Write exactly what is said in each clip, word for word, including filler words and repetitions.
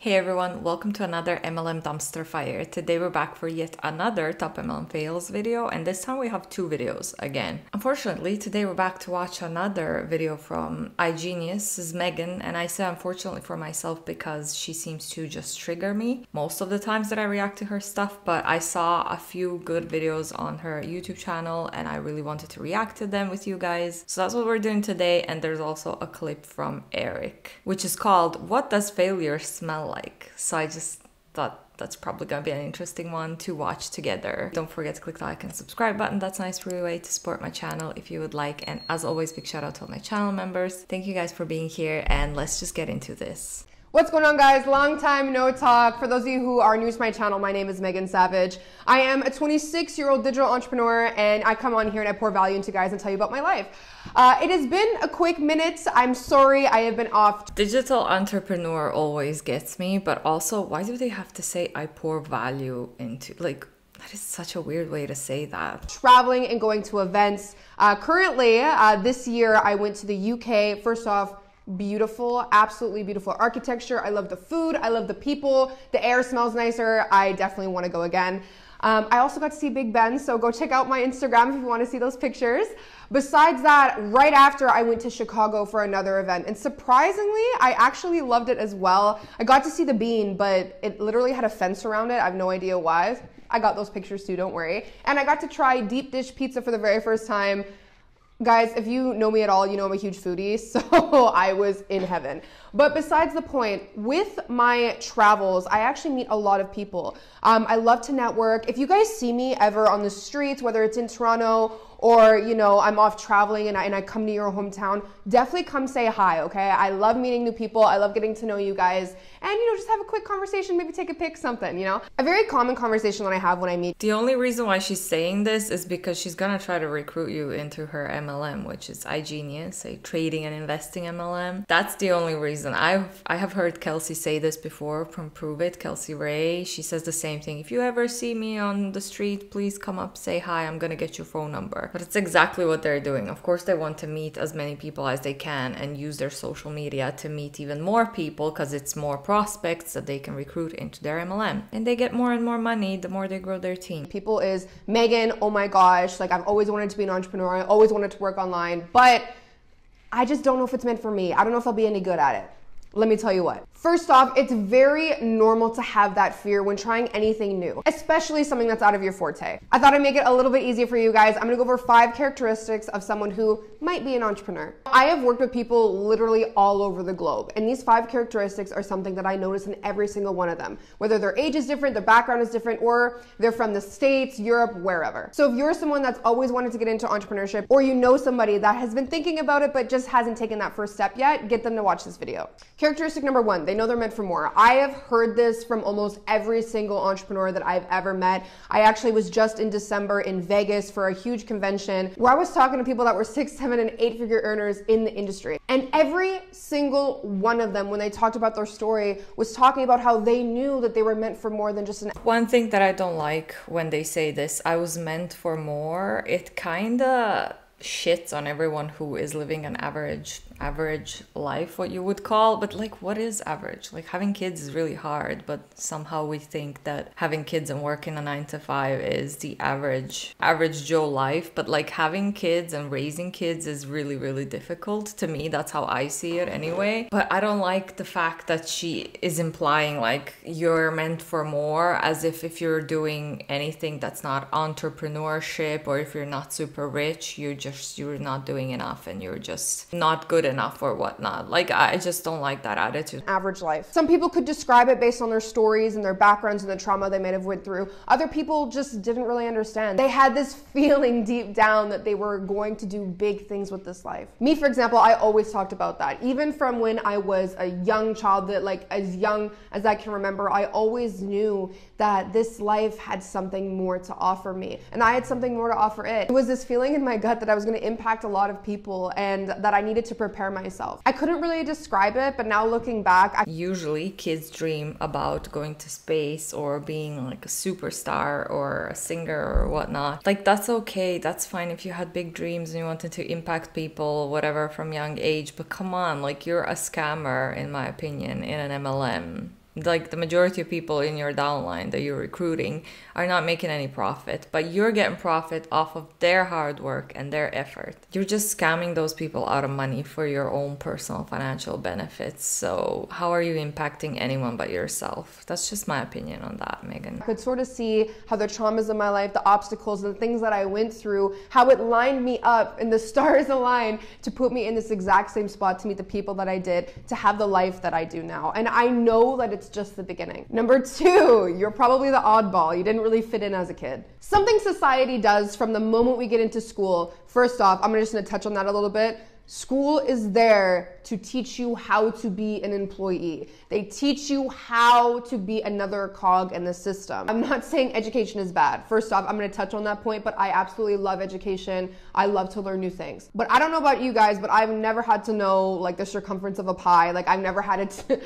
Hey everyone, welcome to another M L M Dumpster Fire. Today we're back for yet another top M L M fails video, and this time we have two videos again. Unfortunately, today we're back to watch another video from iGenius. This is Megan, and I say unfortunately for myself because she seems to just trigger me most of the times that I react to her stuff, but I saw a few good videos on her YouTube channel and I really wanted to react to them with you guys. So that's what we're doing today, and there's also a clip from Eric, which is called What Does Failure Smell Like? So I just thought that's probably gonna be an interesting one to watch together. Don't forget to click the like and subscribe button. That's a nice free way to support my channel if you would like. And as always, big shout out to all my channel members. Thank you guys for being here, and let's just get into this. What's going on, guys? Long time no talk. For those of you who are new to my channel, my name is Megan Savage. I am a twenty-six-year-old digital entrepreneur, and I come on here and I pour value into you guys and tell you about my life. Uh, it has been a quick minute. I'm sorry I have been off. Digital entrepreneur always gets me, but also, why do they have to say I pour value into? Like, that is such a weird way to say that. Traveling and going to events. Uh, currently, uh, this year, I went to the U K. First off, beautiful, absolutely beautiful architecture. I love the food. I love the people. The air smells nicer. I definitely want to go again. Um, I also got to see Big Ben, so go check out my Instagram if you want to see those pictures. Besides that, right after I went to Chicago for another event, and surprisingly, I actually loved it as well. I got to see the bean, but it literally had a fence around it. I have no idea why. I got those pictures too, don't worry. And I got to try deep dish pizza for the very first time. Guys, if you know me at all, you know I'm a huge foodie, so I was in heaven. But besides the point, with my travels, I actually meet a lot of people. Um, I love to network. If you guys see me ever on the streets, whether it's in Toronto or, you know, I'm off traveling and I, and I come to your hometown, definitely come say hi, okay? I love meeting new people. I love getting to know you guys. And, you know, just have a quick conversation, maybe take a pic, something, you know? A very common conversation that I have when I meet. The only reason why she's saying this is because she's gonna try to recruit you into her M L M, which is iGenius, a trading and investing M L M. That's the only reason. I've, I have heard Kelsey say this before from Prove It, Kelsey Ray. She says the same thing. If you ever see me on the street, please come up, say hi, I'm gonna get your phone number. But it's exactly what they're doing. Of course, they want to meet as many people as they can and use their social media to meet even more people because it's more prospects that they can recruit into their M L M. And they get more and more money the more they grow their team. People is, Megan, oh my gosh, like I've always wanted to be an entrepreneur. I always wanted to work online, but I just don't know if it's meant for me. I don't know if I'll be any good at it. Let me tell you what. First off, it's very normal to have that fear when trying anything new, especially something that's out of your forte. I thought I'd make it a little bit easier for you guys. I'm gonna go over five characteristics of someone who might be an entrepreneur. I have worked with people literally all over the globe, and these five characteristics are something that I notice in every single one of them, whether their age is different, their background is different, or they're from the States, Europe, wherever. So if you're someone that's always wanted to get into entrepreneurship, or you know somebody that has been thinking about it but just hasn't taken that first step yet, get them to watch this video. Characteristic number one, they know they're meant for more. I have heard this from almost every single entrepreneur that I've ever met. I actually was just in December in Vegas for a huge convention where I was talking to people that were six, seven, and eight figure earners in the industry. And every single one of them, when they talked about their story, was talking about how they knew that they were meant for more than just an... One thing that I don't like when they say this, I was meant for more, it kind of shits on everyone who is living an average average life, what you would call. But like, what is average? Like, having kids is really hard, but somehow we think that having kids and working a nine to five is the average average Joe life. But like, having kids and raising kids is really, really difficult. To me, that's how I see it anyway. But I don't like the fact that she is implying like you're meant for more, as if if you're doing anything that's not entrepreneurship, or if you're not super rich, you're just you're not doing enough and you're just not good enough or whatnot. Like, I just don't like that attitude. Average life. Some people could describe it based on their stories and their backgrounds and the trauma they might have went through. Other people just didn't really understand. They had this feeling deep down that they were going to do big things with this life. Me, for example, I always talked about that. Even from when I was a young child, that like as young as I can remember, I always knew that this life had something more to offer me, and I had something more to offer it. It was this feeling in my gut that I was going to impact a lot of people and that I needed to prepare myself. I couldn't really describe it, but now looking back, I usually kids dream about going to space or being like a superstar or a singer or whatnot. Like, that's okay, that's fine if you had big dreams and you wanted to impact people, whatever, from young age. But come on, like, you're a scammer in my opinion in an M L M. like the majority of people in your downline that you're recruiting are not making any profit, but you're getting profit off of their hard work and their effort. You're just scamming those people out of money for your own personal financial benefits. So how are you impacting anyone but yourself? That's just my opinion on that, Megan. I could sort of see how the traumas in my life, the obstacles, the things that I went through, how it lined me up and the stars aligned to put me in this exact same spot to meet the people that I did, to have the life that I do now. And I know that it's just the beginning. Number two, you're probably the oddball. You didn't really fit in as a kid. Something society does from the moment we get into school. First off, I'm just gonna touch on that a little bit. School is there to teach you how to be an employee. They teach you how to be another cog in the system. I'm not saying education is bad. First off, I'm gonna touch on that point, but I absolutely love education. I love to learn new things. But I don't know about you guys, but I've never had to know like the circumference of a pie. Like I've never had it,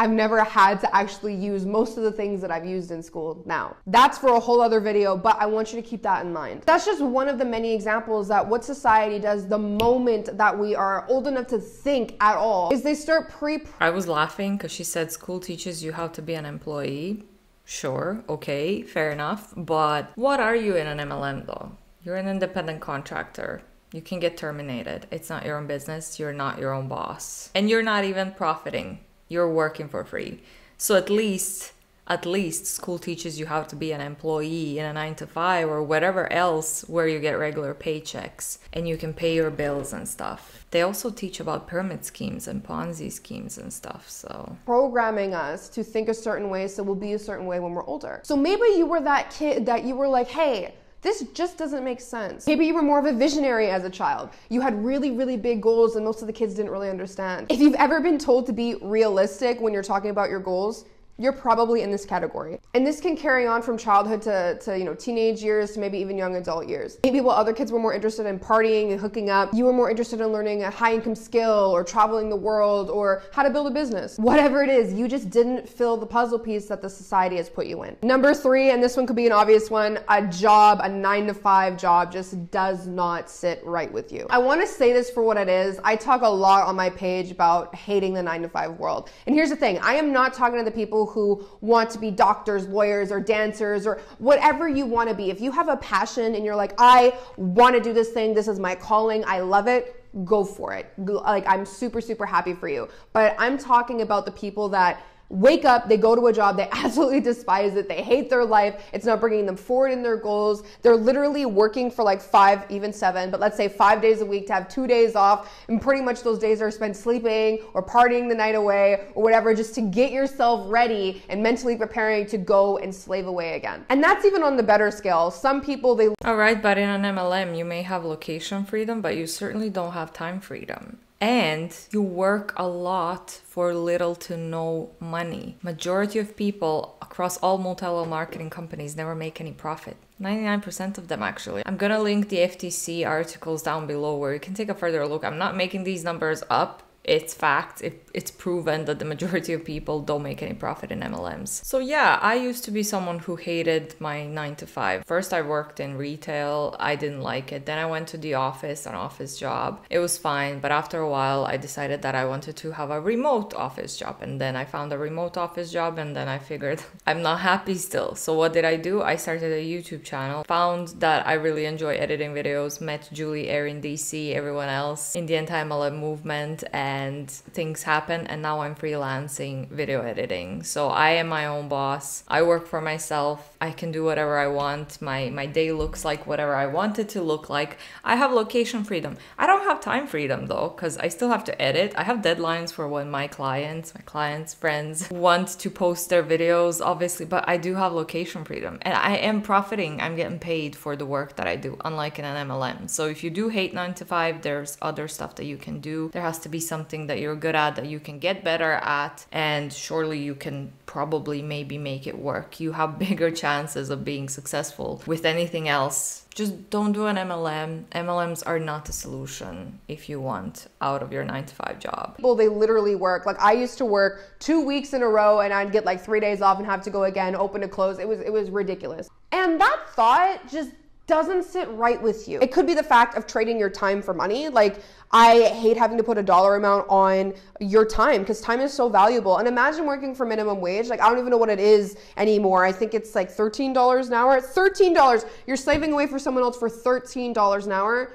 I've never had to actually use most of the things that I've used in school now. That's for a whole other video, but I want you to keep that in mind. That's just one of the many examples that what society does the moment that we are old enough to think at all is they start pre- I was laughing because she said school teaches you how to be an employee. Sure, okay, fair enough. But what are you in an M L M though? You're an independent contractor. You can get terminated. It's not your own business. You're not your own boss. And you're not even profiting. You're working for free. So at least, at least school teaches you how to be an employee in a nine to five or whatever else where you get regular paychecks and you can pay your bills and stuff. They also teach about pyramid schemes and Ponzi schemes and stuff, so. Programming us to think a certain way so we'll be a certain way when we're older. So maybe you were that kid that you were like, hey, this just doesn't make sense. Maybe you were more of a visionary as a child. You had really, really big goals and most of the kids didn't really understand. If you've ever been told to be realistic when you're talking about your goals, you're probably in this category. And this can carry on from childhood to, to you know, teenage years, to maybe even young adult years. Maybe while other kids were more interested in partying and hooking up, you were more interested in learning a high income skill or traveling the world or how to build a business. Whatever it is, you just didn't fill the puzzle piece that the society has put you in. Number three, and this one could be an obvious one, a job, a nine to five job just does not sit right with you. I wanna say this for what it is. I talk a lot on my page about hating the nine to five world. And here's the thing, I am not talking to the people who want to be doctors, lawyers, or dancers, or whatever you want to be. If you have a passion and you're like, I want to do this thing, this is my calling, I love it, go for it. Like, I'm super, super happy for you. But I'm talking about the people that wake up, they go to a job, they absolutely despise it, they hate their life, it's not bringing them forward in their goals, they're literally working for like five, even seven, but let's say five days a week to have two days off, and pretty much those days are spent sleeping or partying the night away or whatever, just to get yourself ready and mentally preparing to go and slave away again. And that's even on the better scale. Some people, they... All right, but in an M L M, you may have location freedom, but you certainly don't have time freedom. And you work a lot for little to no money. Majority of people across all multi-level marketing companies never make any profit. ninety-nine percent of them actually. I'm gonna link the F T C articles down below where you can take a further look. I'm not making these numbers up. It's fact, it, it's proven that the majority of people don't make any profit in M L Ms. So yeah, I used to be someone who hated my nine to five. First I worked in retail, I didn't like it. Then I went to the office, an office job. It was fine, but after a while I decided that I wanted to have a remote office job. And then I found a remote office job and then I figured I'm not happy still. So what did I do? I started a YouTube channel, found that I really enjoy editing videos, met Julie, Aaron, D C, everyone else in the anti-M L M movement, and and things happen, and now I'm freelancing video editing. So I am my own boss. I work for myself. I can do whatever I want. My, my day looks like whatever I want it to look like. I have location freedom. I don't have time freedom though, because I still have to edit. I have deadlines for when my clients, my clients, friends want to post their videos, obviously, but I do have location freedom and I am profiting. I'm getting paid for the work that I do, unlike in an M L M. So if you do hate nine to five, there's other stuff that you can do. There has to be some something that you're good at that you can get better at, and surely you can probably maybe make it work. You have bigger chances of being successful with anything else. Just don't do an M L M. M L Ms are not a solution if you want out of your nine to five job. Well, they literally work. Like I used to work two weeks in a row and I'd get like three days off and have to go again, open to close. It was, it was ridiculous. And that thought just doesn't sit right with you. It could be the fact of trading your time for money. Like, I hate having to put a dollar amount on your time because time is so valuable. And imagine working for minimum wage. Like, I don't even know what it is anymore. I think it's like thirteen dollars an hour. thirteen dollars. You're slaving away for someone else for thirteen dollars an hour.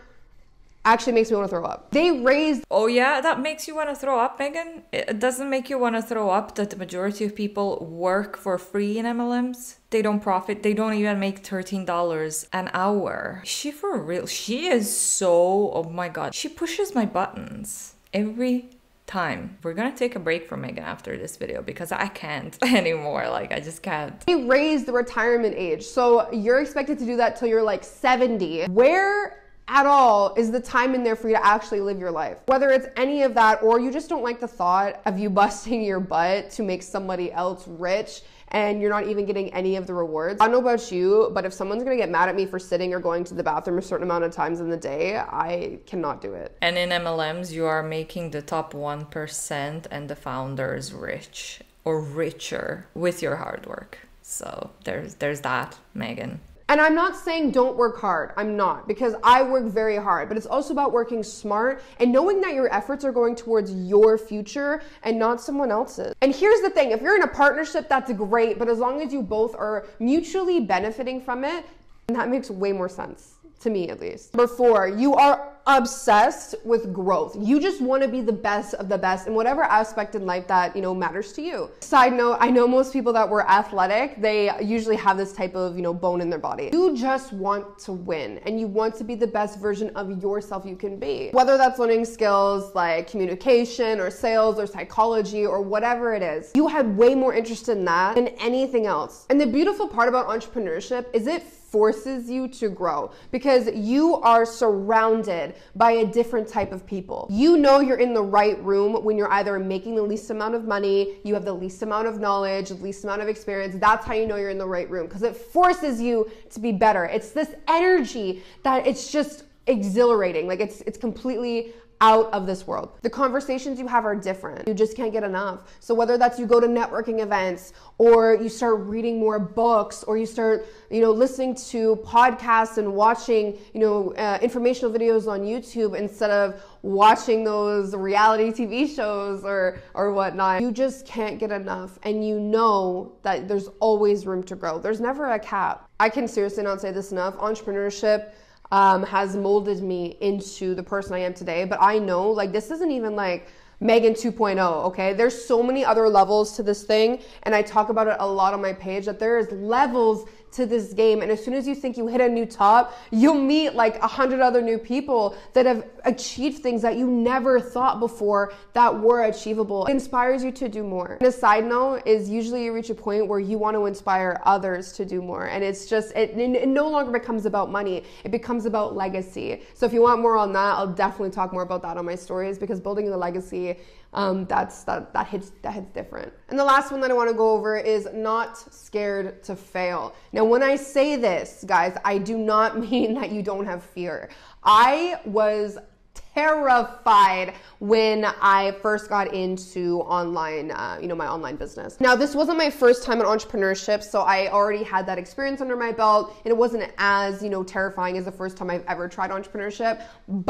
Actually makes me want to throw up. They raised... Oh yeah, that makes you want to throw up, Megan? It doesn't make you want to throw up that the majority of people work for free in M L Ms. They don't profit. They don't even make thirteen dollars an hour. Is she for real? She is so... Oh my God. She pushes my buttons every time. We're gonna take a break from Megan after this video because I can't anymore. Like, I just can't. They raised the retirement age. So you're expected to do that till you're like seventy. Where... at all is the time in there for you to actually live your life. Whether it's any of that or you just don't like the thought of you busting your butt to make somebody else rich and you're not even getting any of the rewards. I don't know about you, but if someone's gonna get mad at me for sitting or going to the bathroom a certain amount of times in the day, I cannot do it. And in M L Ms, you are making the top one percent and the founders rich or richer with your hard work. So there's, there's that, Megan. And I'm not saying don't work hard. I'm not, because I work very hard, but it's also about working smart and knowing that your efforts are going towards your future and not someone else's. And here's the thing, if you're in a partnership, that's great, but as long as you both are mutually benefiting from it, and that makes way more sense. To me, at least. Number four, you are obsessed with growth. You just want to be the best of the best in whatever aspect in life that, you know, matters to you. Side note, I know most people that were athletic, they usually have this type of, you know, bone in their body. You just want to win and you want to be the best version of yourself you can be. Whether that's learning skills like communication or sales or psychology or whatever it is, you had way more interest in that than anything else. And the beautiful part about entrepreneurship is it forces you to grow because you are surrounded by a different type of people. You know you're in the right room when you're either making the least amount of money, you have the least amount of knowledge, the least amount of experience. That's how you know you're in the right room because it forces you to be better. It's this energy that it's just exhilarating. Like it's it's completely out of this world. The conversations you have are different. You just can't get enough. So whether that's you go to networking events or you start reading more books or you start, you know, listening to podcasts and watching, you know, uh, informational videos on YouTube instead of watching those reality T V shows or, or whatnot, you just can't get enough. And you know that there's always room to grow. There's never a cap. I can seriously not say this enough. Entrepreneurship Um, has molded me into the person I am today. But I know, like, this isn't even like Megan two point oh, okay? There's so many other levels to this thing, and I talk about it a lot on my page, that there is levels to this game, and as soon as you think you hit a new top, you'll meet like a hundred other new people that have achieved things that you never thought before that were achievable. It inspires you to do more. And a side note is usually you reach a point where you want to inspire others to do more, and it's just, it, it no longer becomes about money. It becomes about legacy. So if you want more on that, I'll definitely talk more about that on my stories because building the legacy, um, that's, that, that hits, that hits different. And the last one that I want to go over is not scared to fail. Now, when I say this, guys, I do not mean that you don't have fear. I was terrified when I first got into online, uh, you know, my online business. Now, this wasn't my first time in entrepreneurship, so I already had that experience under my belt, and it wasn't as, you know, terrifying as the first time I've ever tried entrepreneurship,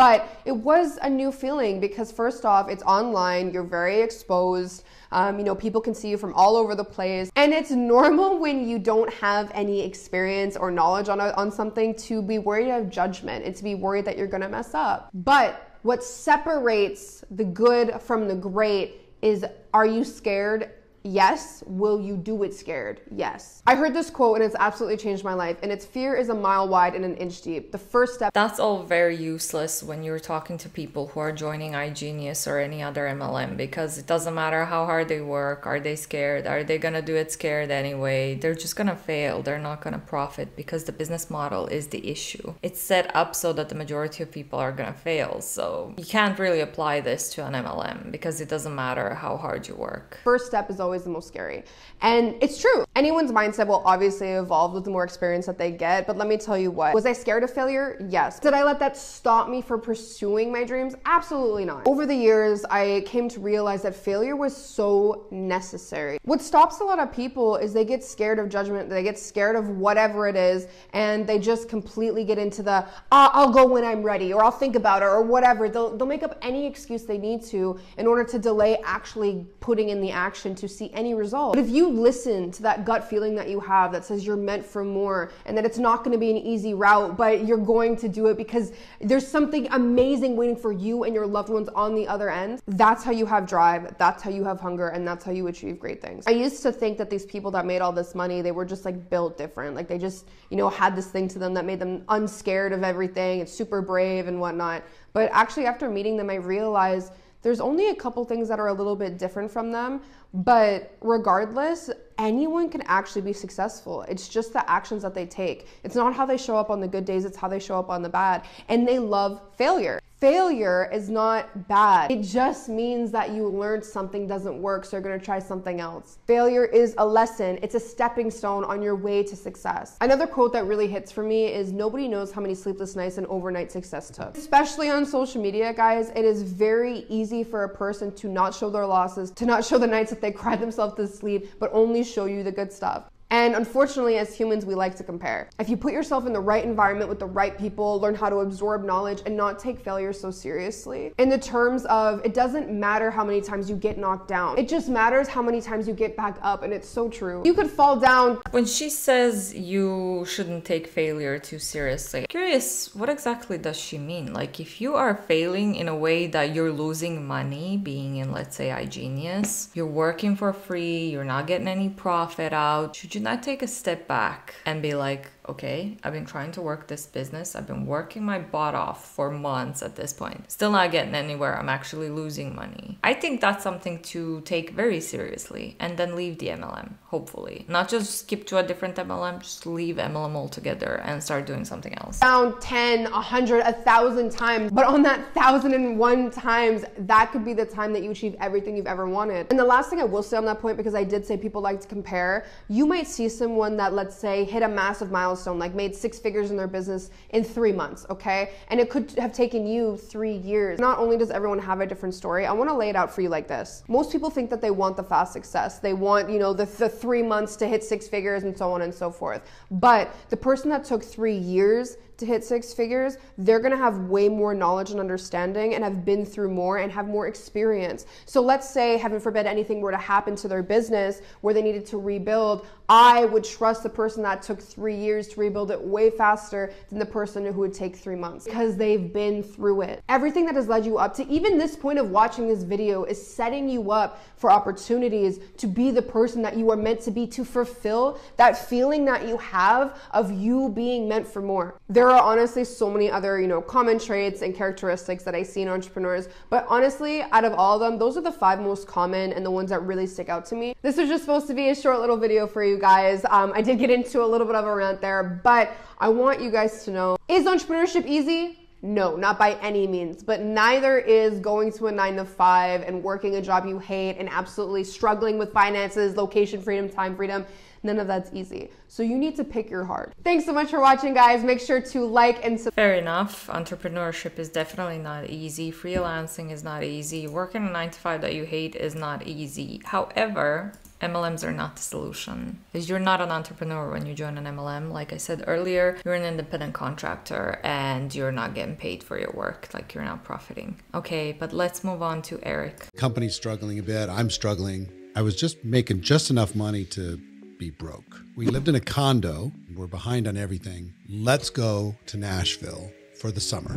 but it was a new feeling because first off, it's online, you're very exposed, um, you know, people can see you from all over the place, and it's normal when you don't have any experience or knowledge on, a, on something to be worried of judgment and to be worried that you're gonna mess up. But what separates the good from the great is, are you scared? Yes. Will you do it scared? Yes. I heard this quote and it's absolutely changed my life, and it's fear is a mile wide and an inch deep. The first step. That's all very useless when you're talking to people who are joining iGenius or any other M L M, because it doesn't matter how hard they work. Are they scared? Are they going to do it scared anyway? They're just going to fail. They're not going to profit because the business model is the issue. It's set up so that the majority of people are going to fail. So you can't really apply this to an M L M because it doesn't matter how hard you work. First step is always always the most scary. And it's true. Anyone's mindset will obviously evolve with the more experience that they get, but let me tell you what. Was I scared of failure? Yes. Did I let that stop me from pursuing my dreams? Absolutely not. Over the years, I came to realize that failure was so necessary. What stops a lot of people is they get scared of judgment, they get scared of whatever it is, and they just completely get into the, oh, I'll go when I'm ready, or I'll think about it, or whatever. They'll, they'll make up any excuse they need to in order to delay actually putting in the action to see any result. But if you listen to that gut feeling that you have that says you're meant for more and that it's not going to be an easy route, but you're going to do it because there's something amazing waiting for you and your loved ones on the other end, that's how you have drive, that's how you have hunger, and that's how you achieve great things. I used to think that these people that made all this money, they were just like built different. Like they just, you know, had this thing to them that made them unscared of everything and super brave and whatnot. But actually after meeting them, I realized there's only a couple things that are a little bit different from them, but regardless, anyone can actually be successful. It's just the actions that they take. It's not how they show up on the good days, it's how they show up on the bad. And they love failure. Failure is not bad. It just means that you learned something doesn't work, so you're gonna try something else. Failure is a lesson. It's a stepping stone on your way to success. Another quote that really hits for me is, nobody knows how many sleepless nights and overnight success took. Especially on social media, guys, it is very easy for a person to not show their losses, to not show the nights that they cried themselves to sleep, but only show you the good stuff. And unfortunately, as humans, we like to compare. If you put yourself in the right environment with the right people, learn how to absorb knowledge and not take failure so seriously. In the terms of, it doesn't matter how many times you get knocked down. It just matters how many times you get back up, and it's so true. You could fall down. When she says you shouldn't take failure too seriously, I'm curious, what exactly does she mean? Like, if you are failing in a way that you're losing money, being in, let's say, iGenius, you're working for free, you're not getting any profit out, should you Should not take a step back and be like, okay, I've been trying to work this business, I've been working my butt off for months at this point, still not getting anywhere, I'm actually losing money. I think that's something to take very seriously and then leave the M L M, hopefully. Not just skip to a different M L M, just leave M L M altogether and start doing something else. Down ten, a hundred, a thousand times, but on that thousand and one times, that could be the time that you achieve everything you've ever wanted. And the last thing I will say on that point, because I did say people like to compare, you might see someone that, let's say, hit a massive milestone, like made six figures in their business in three months, okay, and it could have taken you three years. Not only does everyone have a different story, I want to lay it out for you like this. Most people think that they want the fast success, they want, you know, the, the three months to hit six figures and so on and so forth, but the person that took three years to hit six figures, they're gonna have way more knowledge and understanding and have been through more and have more experience. So let's say, heaven forbid, anything were to happen to their business where they needed to rebuild, I would trust the person that took three years to rebuild it way faster than the person who would take three months because they've been through it. Everything that has led you up to even this point of watching this video is setting you up for opportunities to be the person that you are meant to be, to fulfill that feeling that you have of you being meant for more. There There are honestly so many other, you know, common traits and characteristics that I see in entrepreneurs, but honestly, out of all of them, those are the five most common and the ones that really stick out to me. This was just supposed to be a short little video for you guys. Um, I did get into a little bit of a rant there, but I want you guys to know, is entrepreneurship easy? No, not by any means, but neither is going to a nine to five and working a job you hate and absolutely struggling with finances, location freedom, time freedom. None of that's easy. So you need to pick your heart. Thanks so much for watching, guys. Make sure to like and subscribe. Fair enough. Entrepreneurship is definitely not easy. Freelancing is not easy. Working a nine to five that you hate is not easy. However, M L Ms are not the solution, because you're not an entrepreneur when you join an M L M. Like I said earlier, you're an independent contractor and you're not getting paid for your work. Like, you're not profiting. Okay, but let's move on to Eric. Company's struggling a bit. I'm struggling. I was just making just enough money to be broke. We lived in a condo. We're behind on everything. Let's go to Nashville for the summer.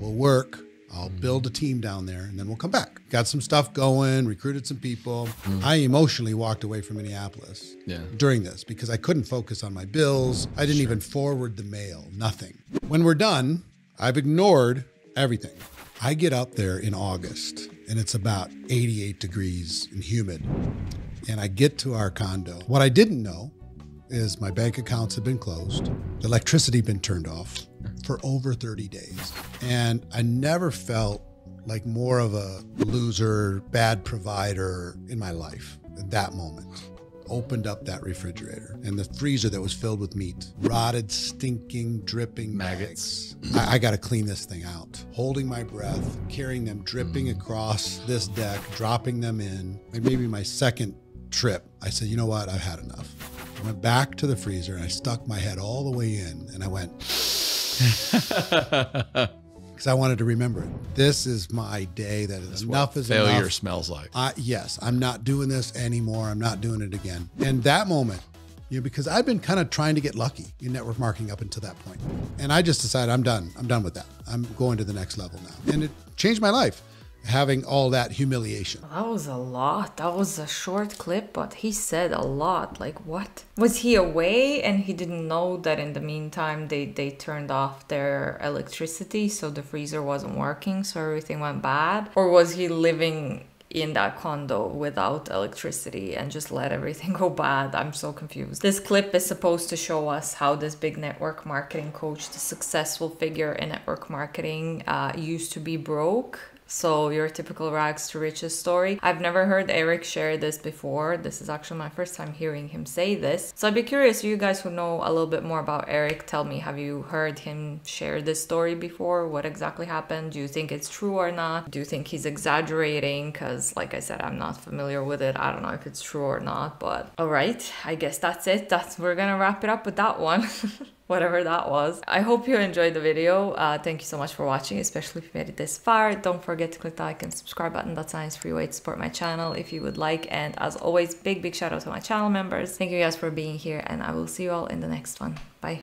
We'll work. I'll build a team down there and then we'll come back. Got some stuff going, recruited some people. Mm. I emotionally walked away from Minneapolis yeah. during this because I couldn't focus on my bills. I didn't sure. even forward the mail, nothing. When we're done, I've ignored everything. I get up there in August and it's about eighty-eight degrees and humid. And I get to our condo. What I didn't know is my bank accounts had been closed. The electricity had been turned off for over thirty days. And I never felt like more of a loser, bad provider in my life. at that moment. Opened up that refrigerator, and the freezer that was filled with meat, rotted, stinking, dripping maggots. I, I gotta clean this thing out. Holding my breath, carrying them dripping mm. across this deck, dropping them in. And maybe my second trip, I said, you know what, I've had enough. I went back to the freezer and I stuck my head all the way in and I went, because I wanted to remember it. This is my day. That is enough is enough. Failure smells like. I, yes, I'm not doing this anymore. I'm not doing it again. And that moment, you know, because I've been kind of trying to get lucky in network marketing up until that point. And I just decided I'm done. I'm done with that. I'm going to the next level now. And it changed my life, having all that humiliation. That was a lot. That was a short clip, but he said a lot. Like, what? Was he away and he didn't know that in the meantime they, they turned off their electricity, so the freezer wasn't working, so everything went bad? Or was he living in that condo without electricity and just let everything go bad? I'm so confused. This clip is supposed to show us how this big network marketing coach, the successful figure in network marketing, uh, used to be broke. So your typical rags to riches story. I've never heard Eric share this before. This is actually my first time hearing him say this. So I'd be curious, you guys who know a little bit more about Eric, tell me, have you heard him share this story before? What exactly happened? Do you think it's true or not? Do you think he's exaggerating? Because like I said, I'm not familiar with it. I don't know if it's true or not, but all right, I guess that's it. That's, we're gonna wrap it up with that one. Whatever that was. I hope you enjoyed the video. Uh, thank you so much for watching, especially if you made it this far. Don't forget to click the like and subscribe button. That's a nice free way to support my channel if you would like. And as always, big, big shout out to my channel members. Thank you guys for being here, and I will see you all in the next one. Bye.